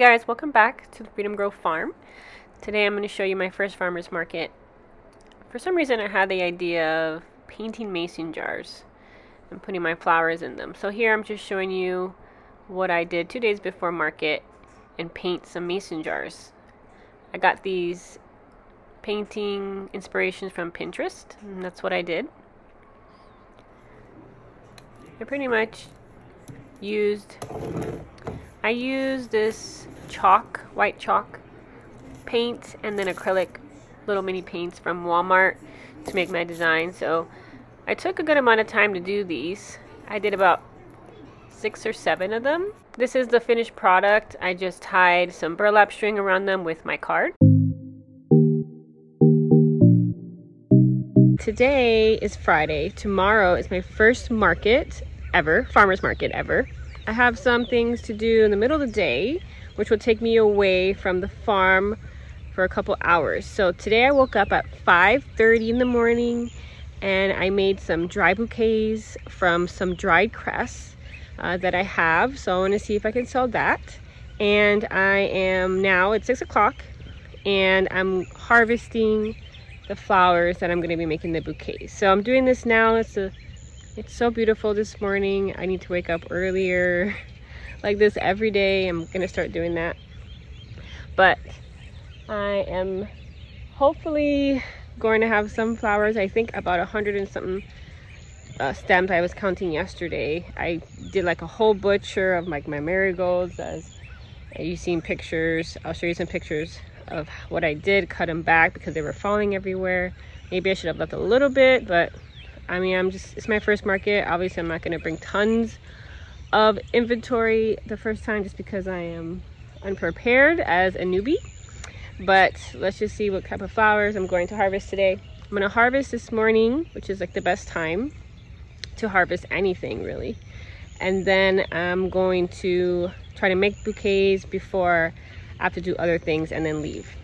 Hey guys, welcome back to the Freedom Grove Farm. Today I'm going to show you my first farmer's market. For some reason I had the idea of painting mason jars and putting my flowers in them. So here I'm just showing you what I did 2 days before market and paint some mason jars. I got these painting inspirations from Pinterest and that's what I did. I pretty much used this chalk, white chalk paint, and then acrylic little mini paints from Walmart to make my design. So I took a good amount of time to do these. I did about 6 or 7 of them. This is the finished product. I just tied some burlap string around them with my card. Today is Friday. Tomorrow is my first market ever, farmer's market ever. I have some things to do in the middle of the day, which will take me away from the farm for a couple hours. So today I woke up at 5:30 in the morning and I made some dry bouquets from some dried cress that I have. So I want to see if I can sell that. And I am now at 6 o'clock and I'm harvesting the flowers that I'm going to be making the bouquets. So I'm doing this now. It's so beautiful this morning. I need to wake up earlier like this every day. I'm gonna start doing that. But I am hopefully going to have some flowers. I think about 100 and something stems I was counting yesterday. I did like a whole butcher of like my marigolds, as you've seen pictures. I'll show you some pictures of what I did, cut them back because they were falling everywhere. Maybe I should have left a little bit, but I mean, it's my first market. Obviously, I'm not going to bring tons of inventory the first time just because I am unprepared as a newbie. But let's just see what type of flowers I'm going to harvest today. I'm going to harvest this morning, which is like the best time to harvest anything, really. And then I'm going to try to make bouquets before I have to do other things and then leave.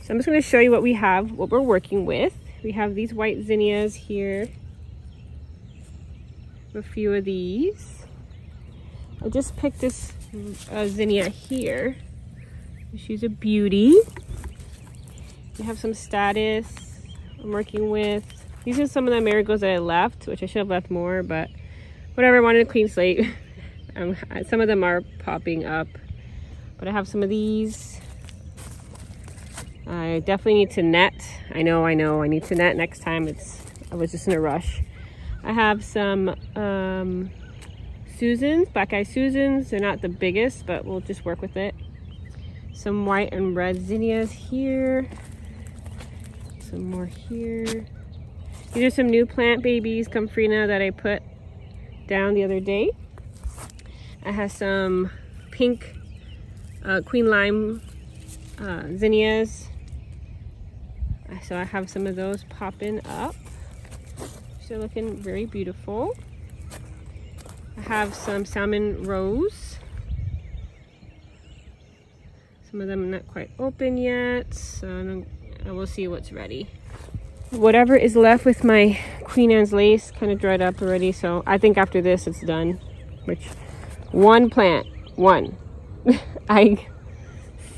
So I'm just going to show you what we have, what we're working with. We have these white zinnias here, a few of these. I just picked this zinnia here. She's a beauty. We have some status I'm working with. These are some of the marigolds that I left, which I should have left more, but whatever, I wanted a clean slate. Some of them are popping up, but I have some of these. I definitely need to net. I know, I need to net next time. I was just in a rush. I have some Susans, black eye Susans. They're not the biggest, but we'll just work with it. Some white and red zinnias here. Some more here. These are some new plant babies, Comphrena, that I put down the other day. I have some pink queen lime zinnias. So I have some of those popping up. They're looking very beautiful. I have some salmon rose. Some of them are not quite open yet, so I will see what's ready. Whatever is left with my Queen Anne's lace kind of dried up already, so I think after this it's done. Which one plant. I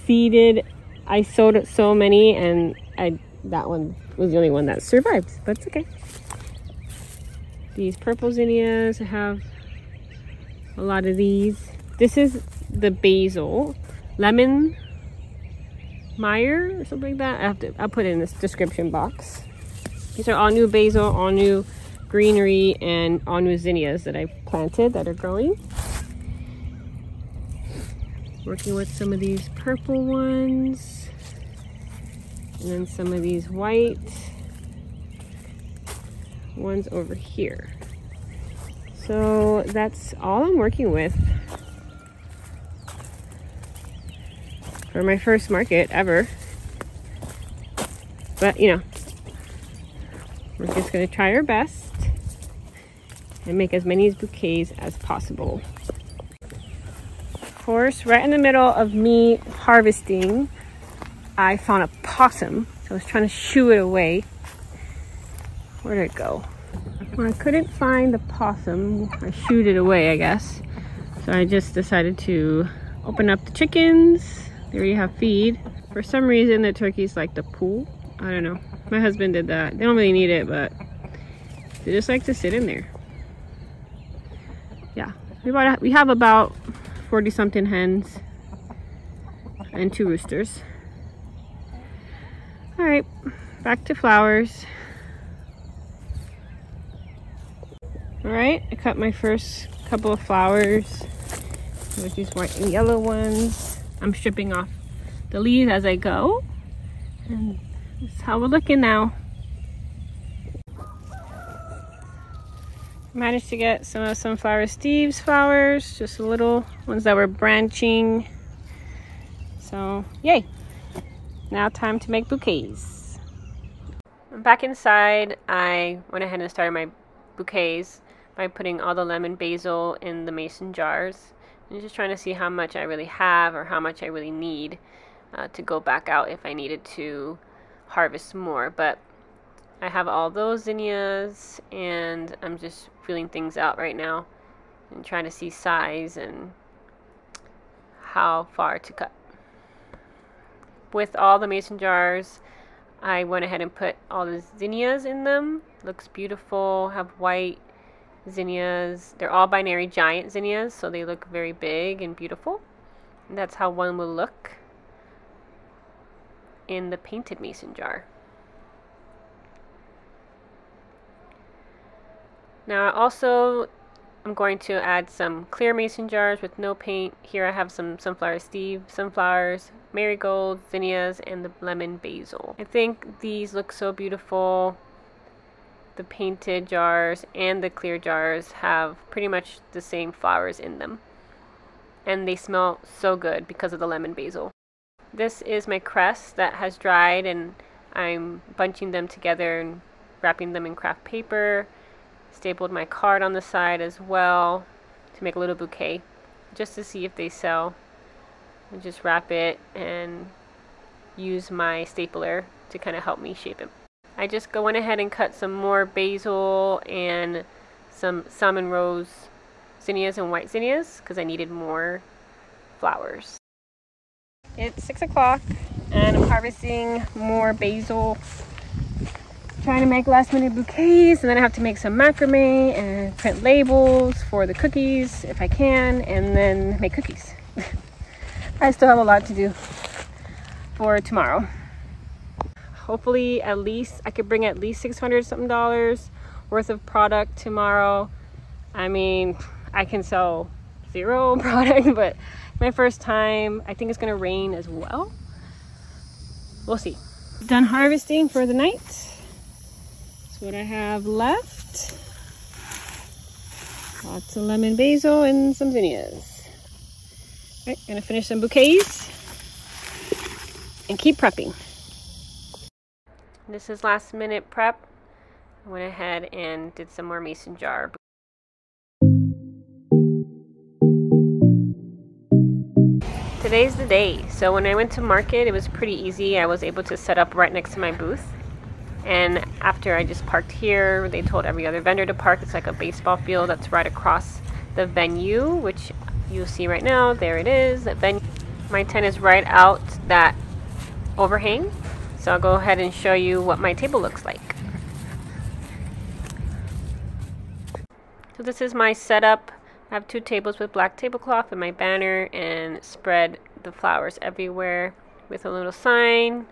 seeded, I sowed so many, and that one was the only one that survived, but it's okay. These purple zinnias, I have a lot of these. This is the basil, lemon mire or something like that. I'll put it in this description box. These are all new basil, all new greenery, and all new zinnias that I planted that are growing. Working with some of these purple ones. And then some of these white ones over here. So that's all I'm working with for my first market ever. But you know, we're just gonna try our best and make as many bouquets as possible. Of course, right in the middle of me harvesting, I found a possum. I was trying to shoo it away. Where did it go? Well, I couldn't find the possum. I shooed it away, I guess. So I just decided to Open up the chickens. There you have feed. For some reason, the turkeys like the pool. I don't know. My husband did that. They don't really need it, but they just like to sit in there. Yeah, we have about 40 something hens and 2 roosters. All right, back to flowers. All right, I cut my first couple of flowers with these white and yellow ones. I'm stripping off the leaves as I go. And this is how we're looking now. Managed to get some of Sunflower Steve's flowers, just a little ones that were branching. So, yay. Now time to make bouquets. I'm back inside. I went ahead and started my bouquets by putting all the lemon basil in the mason jars. I'm just trying to see how much I really have or how much I really need to go back out if I needed to harvest more. But I have all those zinnias and I'm just feeling things out right now and trying to see size and how far to cut. With all the mason jars, I went ahead and put all the zinnias in them. Looks beautiful. Have white zinnias. They're all binary giant zinnias, so they look very big and beautiful. And that's how one will look in the painted mason jar. Now also, I'm going to add some clear mason jars with no paint. Here I have some Sunflower Steve, sunflowers, marigolds, zinnias, and the lemon basil. I think these look so beautiful. The painted jars and the clear jars have pretty much the same flowers in them. And they smell so good because of the lemon basil. This is my cress that has dried, and I'm bunching them together and wrapping them in craft paper. Stapled my card on the side as well to make a little bouquet just to see if they sell, and just wrap it and use my stapler to kind of help me shape it. I just went ahead and cut some more basil and some salmon rose zinnias and white zinnias because I needed more flowers. It's 6 o'clock and I'm harvesting more basil. Trying to make last minute bouquets, and then I have to make some macrame and print labels for the cookies if I can, and then make cookies. I still have a lot to do for tomorrow. Hopefully at least I could bring at least $600 something worth of product tomorrow. I mean, I can sell 0 product, but my first time. I think it's gonna rain as well. We'll see. Done harvesting for the night. What I have left, lots of lemon basil and some zinnias. All right, gonna finish some bouquets and keep prepping. This is last minute prep. I went ahead and did some more mason jar. Today's the day. So when I went to market, it was pretty easy. I was able to set up right next to my booth. And after I just parked here, they told every other vendor to park. It's like a baseball field that's right across the venue, which you'll see right now. There it is. The venue. My tent is right out that overhang. So I'll go ahead and show you what my table looks like. So this is my setup. I have 2 tables with black tablecloth and my banner, and spread the flowers everywhere with a little sign.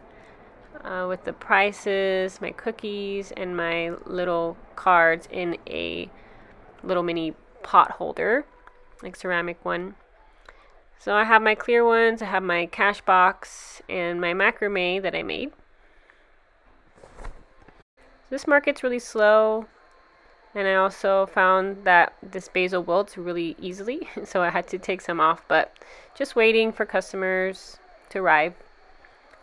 With the prices, my cookies, and my little cards in a little mini pot holder, like ceramic one. So I have my clear ones, I have my cash box, and my macrame that I made. So this market's really slow, and I also found that this basil wilts really easily, so I had to take some off, but just waiting for customers to arrive.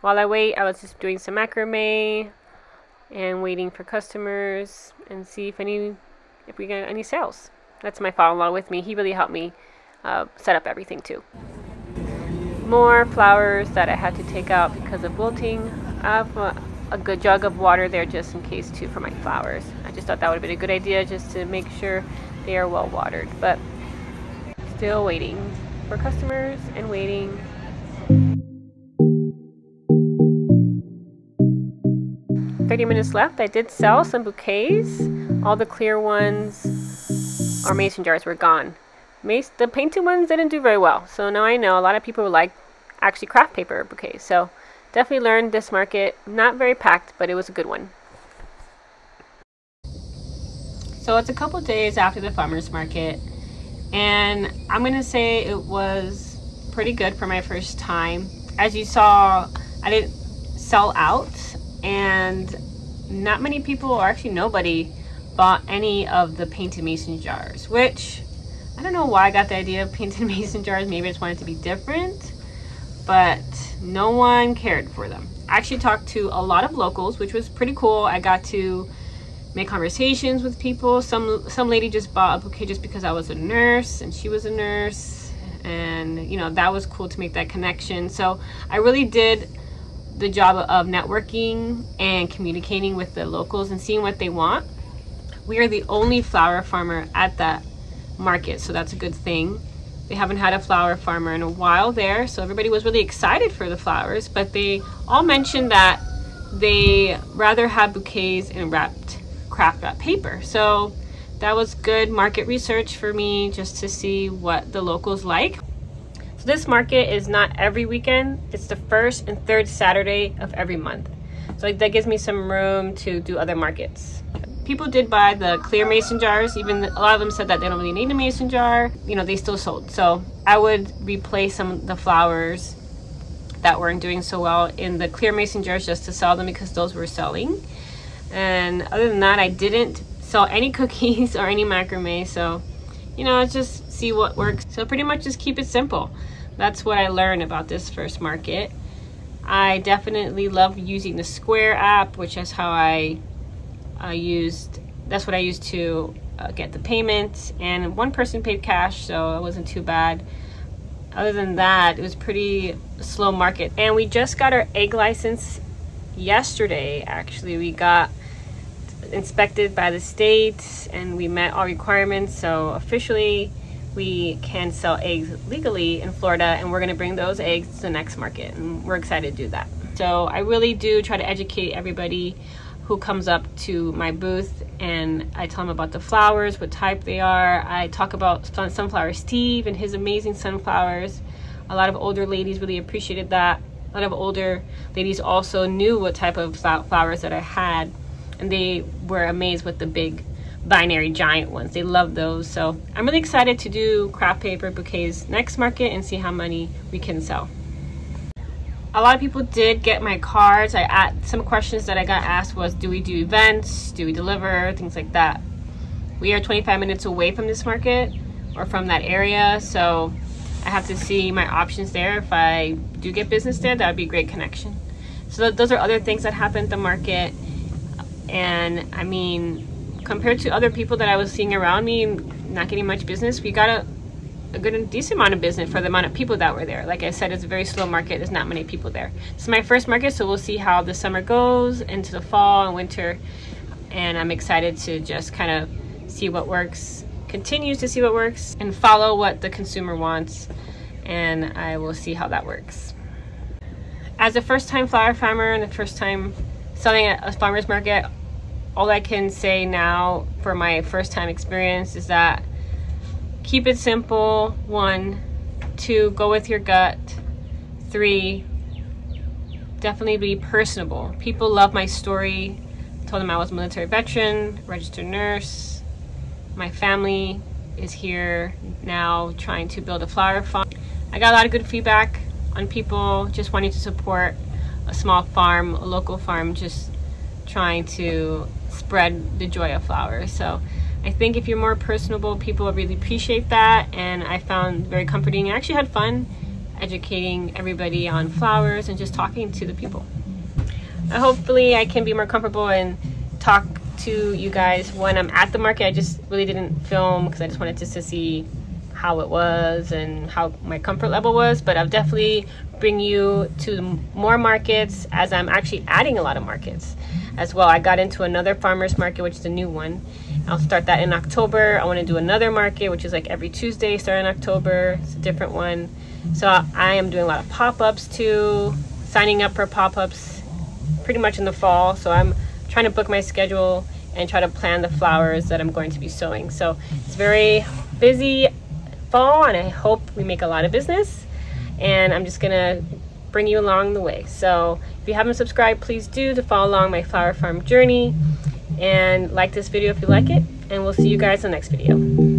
While I wait, I was just doing some macrame and waiting for customers and see if we get any sales. That's my father-in-law with me. He really helped me set up everything too. More flowers that I had to take out because of wilting. I have a good jug of water there just in case too for my flowers. I just thought that would have been a good idea just to make sure they are well watered, but still waiting. for customers and waiting. Minutes left. I did sell some bouquets. All the clear ones or mason jars were gone. The painted ones didn't do very well, so now I know a lot of people like actually craft paper bouquets, so definitely learned this market. Not very packed, but it was a good one. So it's a couple days after the farmers market, and I'm gonna say it was pretty good for my first time. As you saw, I didn't sell out, and not many people, or actually nobody, bought any of the painted mason jars, which I don't know why I got the idea of painted mason jars. Maybe I just wanted to be different, but no one cared for them. I actually talked to a lot of locals, which was pretty cool. I got to make conversations with people. Some lady just bought a bouquet just because I was a nurse and she was a nurse, and you know, that was cool to make that connection. So I really did the job of networking and communicating with the locals and seeing what they want. We are the only flower farmer at that market, so that's a good thing. They haven't had a flower farmer in a while there, so everybody was really excited for the flowers, but they all mentioned that they rather have bouquets in craft wrap paper. So that was good market research for me, just to see what the locals like. So this market is not every weekend. It's the first and third Saturday of every month. So that gives me some room to do other markets. People did buy the clear mason jars. Even a lot of them said that they don't really need a mason jar. You know, they still sold. So I would replace some of the flowers that weren't doing so well in the clear mason jars just to sell them, because those were selling. And other than that, I didn't sell any cookies or any macrame. So, you know, it's just see what works. So pretty much just keep it simple. That's what I learned about this first market. I definitely love using the Square app, which is how that's what I used to get the payments. And one person paid cash, so it wasn't too bad. Other than that, it was pretty slow market. And we just got our egg license yesterday, actually. We got inspected by the state and we met all requirements, so officially we can sell eggs legally in Florida, and we're going to bring those eggs to the next market, and we're excited to do that. So I really do try to educate everybody who comes up to my booth, and I tell them about the flowers, what type they are. I talk about Sunflower Steve and his amazing sunflowers. A lot of older ladies really appreciated that. A lot of older ladies also knew what type of flowers that I had, and they were amazed with the big binary giant ones. They love those. So I'm really excited to do craft paper bouquets next market and see how many we can sell. A lot of people did get my cards. Some questions that I got asked was, do we do events? Do we deliver? Things like that. We are 25 minutes away from this market, or from that area, so I have to see my options there. If I do get business there, that would be a great connection. So those are other things that happened at the market. And I mean, compared to other people that I was seeing around me not getting much business, we got a good and decent amount of business for the amount of people that were there. Like I said, it's a very slow market. There's not many people there. This is my first market, so we'll see how the summer goes into the fall and winter. And I'm excited to just kind of see what works, continue to see what works, and follow what the consumer wants. And I will see how that works. As a first-time flower farmer and a first-time selling at a farmer's market, all I can say now for my first time experience is that keep it simple. 1, 2, go with your gut. 3, definitely be personable. People love my story. I told them I was a military veteran, registered nurse. My family is here now trying to build a flower farm. I got a lot of good feedback on people just wanting to support a small farm, a local farm, just trying to spread the joy of flowers. So I think if you're more personable, people really appreciate that, and I found very comforting. I actually had fun educating everybody on flowers and just talking to the people. Hopefully I can be more comfortable and talk to you guys when I'm at the market. I just really didn't film because I just wanted to see how it was and how my comfort level was, but I'll definitely bring you to more markets, as I'm actually adding a lot of markets as well. I got into another farmer's market, which is a new one, I'll start that in October. I want to do another market, which is like every Tuesday, starting October. It's a different one. So I am doing a lot of pop-ups too, signing up for pop-ups pretty much in the fall. So I'm trying to book my schedule and try to plan the flowers that I'm going to be sowing. So it's very busy fall, and I hope we make a lot of business, and I'm just gonna bring you along the way. So if you haven't subscribed, please do, to follow along my flower farm journey, and like this video if you like it, and we'll see you guys in the next video.